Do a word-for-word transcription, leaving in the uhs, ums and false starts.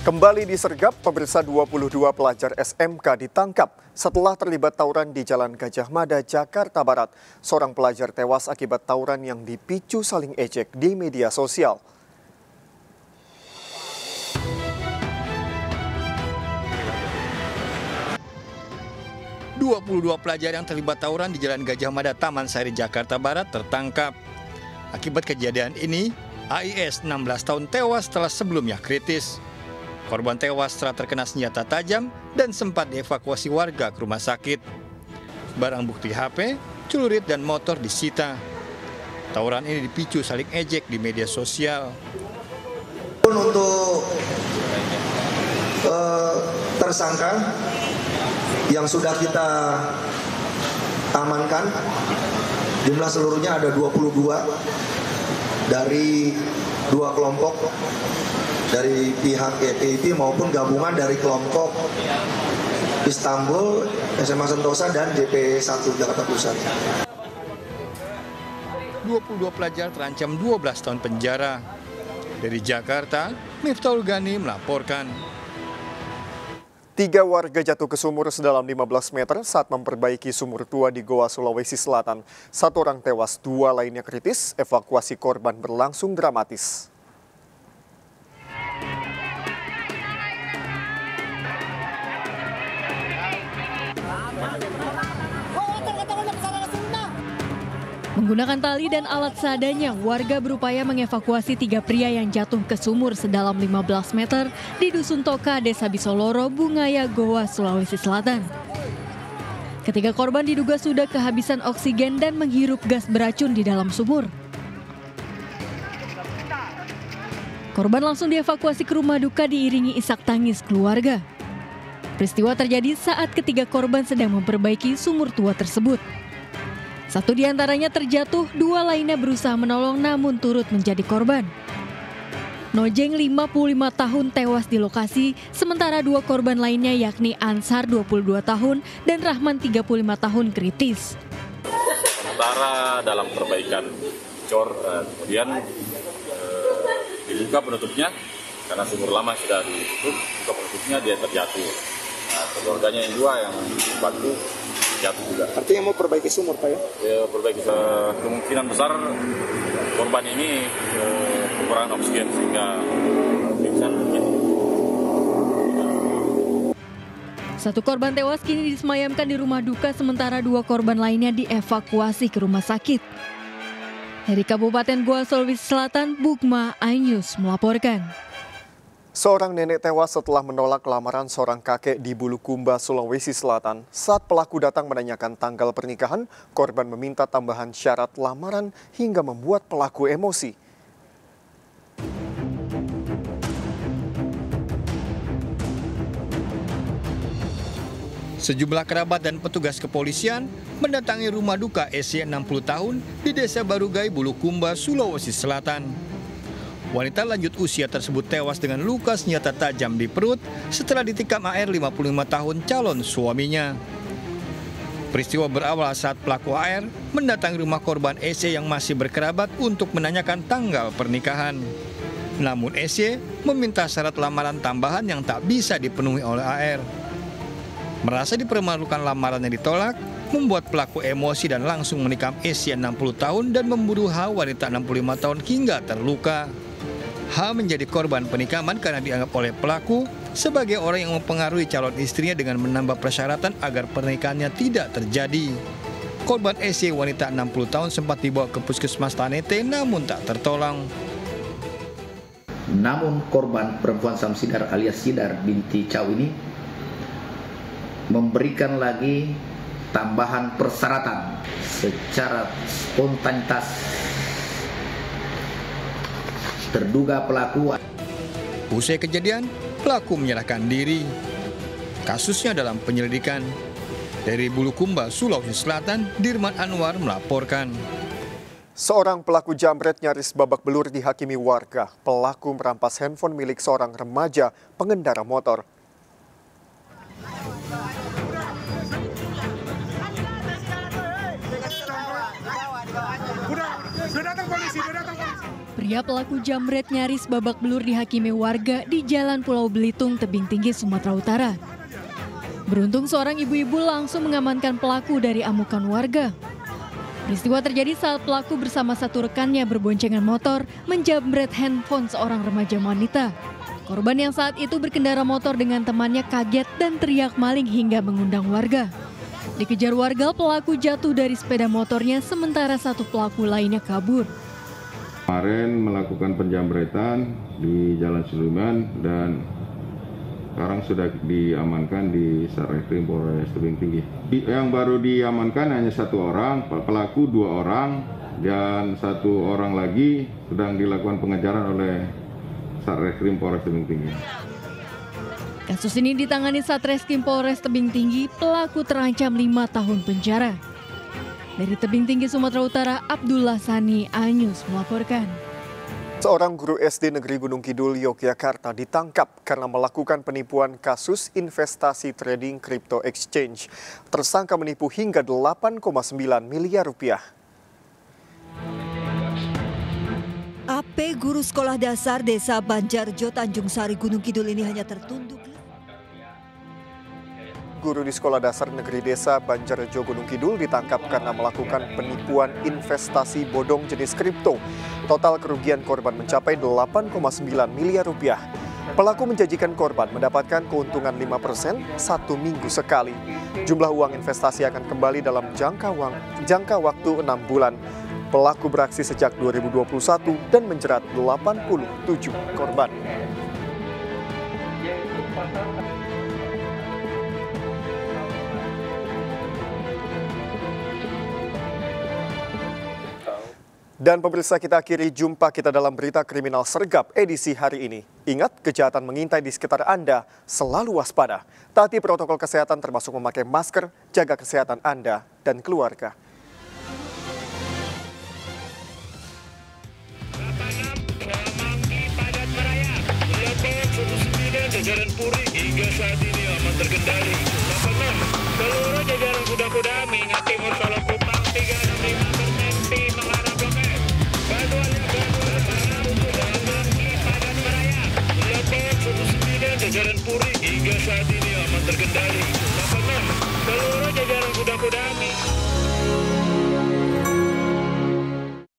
Kembali di Sergap, pemirsa, dua puluh dua pelajar S M K ditangkap setelah terlibat tawuran di Jalan Gajah Mada, Jakarta Barat. Seorang pelajar tewas akibat tawuran yang dipicu saling ejek di media sosial. dua puluh dua pelajar yang terlibat tawuran di Jalan Gajah Mada, Taman Sari, Jakarta Barat tertangkap. Akibat kejadian ini, A I S enam belas tahun tewas setelah sebelumnya kritis. Korban tewas setelah terkena senjata tajam dan sempat dievakuasi warga ke rumah sakit. Barang bukti H P, celurit, dan motor disita. Tawuran ini dipicu saling ejek di media sosial. Untuk uh, tersangka yang sudah kita amankan, jumlah seluruhnya ada dua puluh dua dari dua kelompok. Dari pihak Y P I P maupun gabungan dari kelompok Istanbul, S M A Sentosa, dan D P satu Jakarta Pusat. dua puluh dua pelajar terancam dua belas tahun penjara. Dari Jakarta, Miftol Ghani melaporkan. Tiga warga jatuh ke sumur sedalam lima belas meter saat memperbaiki sumur tua di Goa, Sulawesi Selatan. Satu orang tewas, dua lainnya kritis. Evakuasi korban berlangsung dramatis. Menggunakan tali dan alat seadanya, warga berupaya mengevakuasi tiga pria yang jatuh ke sumur sedalam lima belas meter di Dusun Toka, Desa Bisoloro, Bungaya, Goa, Sulawesi Selatan. Ketiga korban diduga sudah kehabisan oksigen dan menghirup gas beracun di dalam sumur. Korban langsung dievakuasi ke rumah duka diiringi isak tangis keluarga. Peristiwa terjadi saat ketiga korban sedang memperbaiki sumur tua tersebut. Satu di antaranya terjatuh, dua lainnya berusaha menolong namun turut menjadi korban. Nojeng lima puluh lima tahun tewas di lokasi, sementara dua korban lainnya yakni Ansar dua puluh dua tahun dan Rahman tiga puluh lima tahun kritis. Sementara dalam perbaikan cor, kemudian eh, dibuka penutupnya karena sumur lama sudah ditutup, buka penutupnya dia terjatuh. Nah, keluarganya yang dua yang bantu jatuh juga. Artinya mau perbaiki sumur, Pak, ya? Ya, perbaiki. Uh, kemungkinan besar korban ini uh, kekurangan oksigen sehingga pingsan mungkin. Satu korban tewas kini disemayamkan di rumah duka, sementara dua korban lainnya dievakuasi ke rumah sakit. Dari Kabupaten Goa, Sulawesi Selatan, Bugma Ayus melaporkan. Seorang nenek tewas setelah menolak lamaran seorang kakek di Bulukumba, Sulawesi Selatan. Saat pelaku datang menanyakan tanggal pernikahan, korban meminta tambahan syarat lamaran hingga membuat pelaku emosi. Sejumlah kerabat dan petugas kepolisian mendatangi rumah duka Esi enam puluh tahun di Desa Barugai, Bulukumba, Sulawesi Selatan. Wanita lanjut usia tersebut tewas dengan luka senjata tajam di perut setelah ditikam A R lima puluh lima tahun calon suaminya. Peristiwa berawal saat pelaku A R mendatangi rumah korban E C yang masih berkerabat untuk menanyakan tanggal pernikahan. Namun E C meminta syarat lamaran tambahan yang tak bisa dipenuhi oleh A R. Merasa dipermalukan lamaran yang ditolak, membuat pelaku emosi dan langsung menikam E C enam puluh tahun dan memburu H wanita enam puluh lima tahun hingga terluka. H menjadi korban penikaman karena dianggap oleh pelaku sebagai orang yang mempengaruhi calon istrinya dengan menambah persyaratan agar pernikahannya tidak terjadi. Korban S Y wanita enam puluh tahun sempat dibawa ke puskesmas Tanete namun tak tertolong. Namun korban perempuan Samsidar alias Sidar binti Chow ini memberikan lagi tambahan persyaratan secara spontanitas terduga pelaku. Usai kejadian, pelaku menyerahkan diri. Kasusnya dalam penyelidikan. Dari Bulukumba, Sulawesi Selatan, Dirman Anwar melaporkan. Seorang pelaku jambret nyaris babak belur dihakimi warga. Pelaku merampas handphone milik seorang remaja pengendara motor. Udah datang polisi, udah datang polisi. Pria pelaku jambret nyaris babak belur dihakimi warga di Jalan Pulau Belitung, Tebing Tinggi, Sumatera Utara. Beruntung seorang ibu-ibu langsung mengamankan pelaku dari amukan warga. Peristiwa terjadi saat pelaku bersama satu rekannya berboncengan motor menjambret handphone seorang remaja wanita. Korban yang saat itu berkendara motor dengan temannya kaget dan teriak maling hingga mengundang warga. Dikejar warga, pelaku jatuh dari sepeda motornya sementara satu pelaku lainnya kabur. Kemarin melakukan penjambretan di Jalan Siluman dan sekarang sudah diamankan di Satreskrim Polres Tebing Tinggi. Yang baru diamankan hanya satu orang, pelaku dua orang, dan satu orang lagi sedang dilakukan pengejaran oleh Satreskrim Polres Tebing Tinggi. Kasus ini ditangani Satreskrim Polres Tebing Tinggi, pelaku terancam lima tahun penjara. Dari Tebing Tinggi, Sumatera Utara, Abdullah Sani Anyus melaporkan. Seorang guru S D Negeri Gunung Kidul, Yogyakarta ditangkap karena melakukan penipuan kasus investasi trading crypto exchange. Tersangka menipu hingga delapan koma sembilan miliar rupiah. A P guru sekolah dasar Desa Banjarjo Tanjung Sari Gunung Kidul ini hanya tertunduk. Guru di Sekolah Dasar Negeri Desa Banjarjo Gunung Kidul ditangkap karena melakukan penipuan investasi bodong jenis kripto. Total kerugian korban mencapai delapan koma sembilan miliar rupiah. Pelaku menjanjikan korban mendapatkan keuntungan lima persen satu minggu sekali. Jumlah uang investasi akan kembali dalam jangka, uang, jangka waktu enam bulan. Pelaku beraksi sejak dua ribu dua puluh satu dan menjerat delapan puluh tujuh korban. Dan pemirsa, kita akhiri jumpa kita dalam berita kriminal Sergap edisi hari ini. Ingat, kejahatan mengintai di sekitar Anda, selalu waspada. Taati protokol kesehatan termasuk memakai masker, jaga kesehatan Anda dan keluarga. Jajaran Puri hingga saat ini aman terkendali. delapan puluh enam seluruh jajaran kuda-kuda mengingat timur Solok Kupang tiga enam lima bermenti mengarah Blok M. Bantuannya bantuan karena untuk jalan padat merayap. delapan puluh sembilan jajaran Puri hingga saat ini aman terkendali.